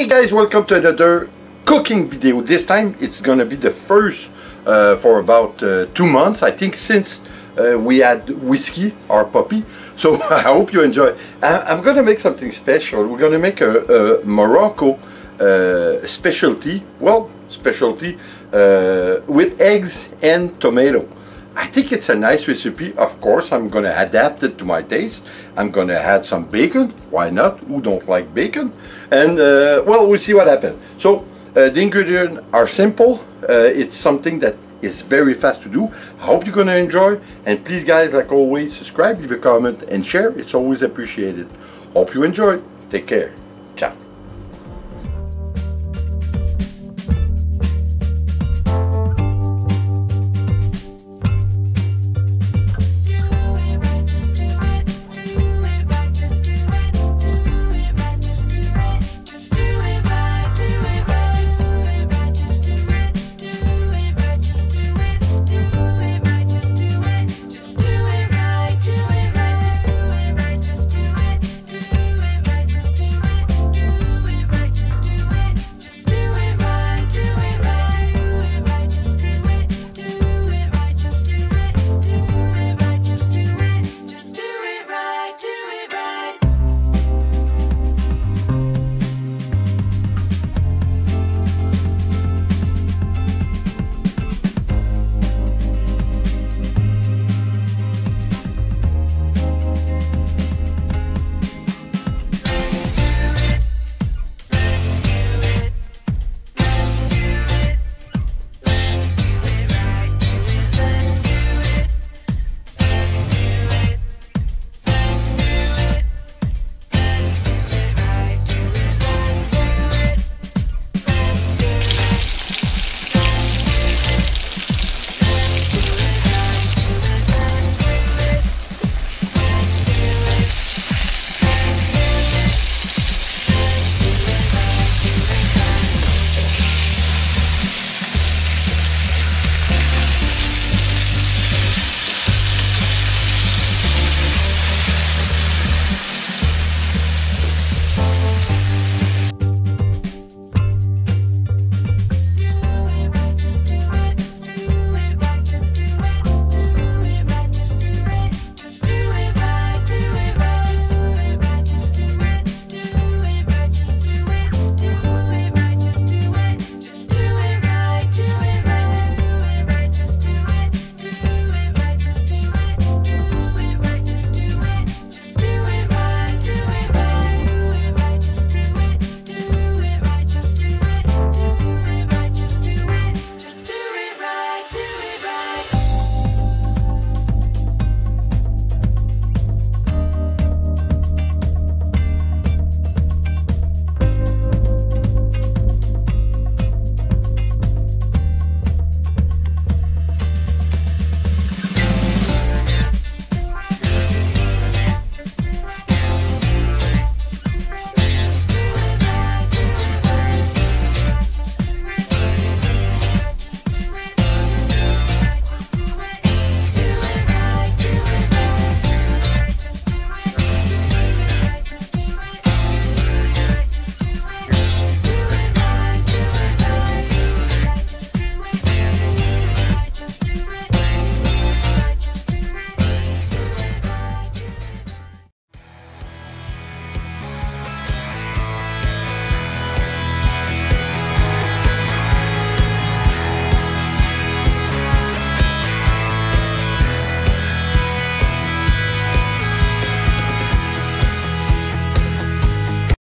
Hey guys, welcome to another cooking video. This time it's gonna be the first for about 2 months, I think, since we had Whisky, our puppy. So I hope you enjoy. I'm gonna make something special. We're gonna make a Morocco specialty, with eggs and tomato. I think it's a nice recipe. Of course, I'm gonna adapt it to my taste. I'm gonna add some bacon. Why not? Who don't like bacon? And well, we'll see what happens. So the ingredients are simple. It's something that is very fast to do. I hope you're gonna enjoy. And please, guys, like always, subscribe, leave a comment, and share. It's always appreciated. Hope you enjoy. Take care.